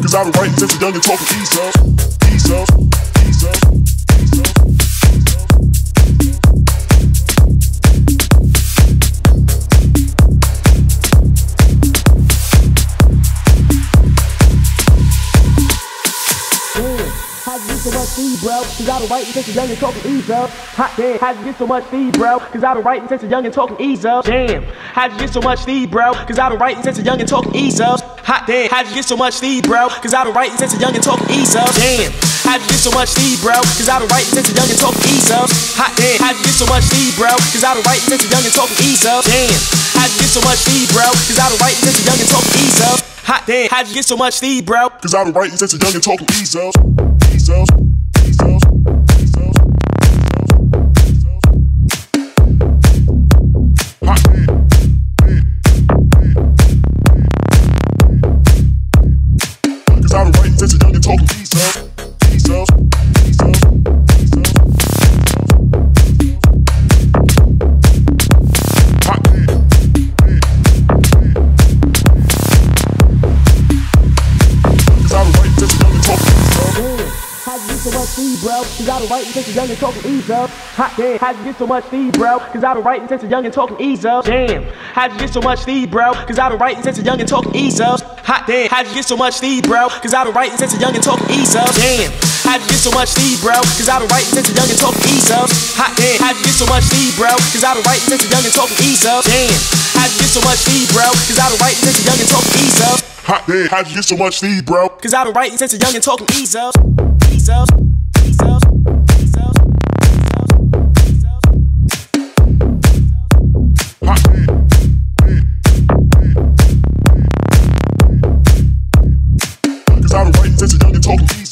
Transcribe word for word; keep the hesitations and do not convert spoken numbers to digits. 'Cause I've been writing since a young and talking these up, these up, these up, these up. So much feed, bro, 'cause I've been writing since a young and talking ease up. Hot damn, how'd you get so much feed, bro? 'Cause I've been writing since a young and talking ease up. Damn, how'd you get so much feed, bro? 'Cause I've been writing since a young and talking ease up. Hot damn, how'd you get so much feed, bro? 'Cause I've been writing since a young and talking ease up. Damn, how'd you get so much feed, bro? 'Cause I've been writing since a young and talking ease up. Hot damn, how'd you get so much feed, bro? 'Cause I've been writing since a young and talking ease up. Damn, how'd you get so much feed, bro? 'Cause I've been writing since a young and talking ease up. Hot damn, how'd you get so much feed, bro? 'Cause I've been writing since a young and talking ease up. These cells, these cells, because I've been writing since a young and talking these cells, these cells, these cells. Feed, bro, 'cause I've been writing since a young and talking ease up. Hot damn, how'd you get so much feed, bro? 'Cause I've been writing since a young and talking ease up. Damn, how'd you get so much feed, bro? 'Cause I've been writing since a young and talking ease up. Hot damn, how'd you get so much feed, bro? 'Cause I've been writing since a young and talking ease up. Damn, how'd you get so much feed, bro? 'Cause I've been writing since a young and talking ease up. Hot damn, how'd you get so much feed, bro? 'Cause I've been writing since a young and talking ease up. Damn, how'd you get so much feed, bro? 'Cause I've been writing since a young and talking ease up. Hot damn, how'd you get so much feed, bro? 'Cause I've been writing since a young and talking ease up. Ease up. Peace out. Peace out. Peace out. Hot damn. Because I've been writing since a young and talking easy.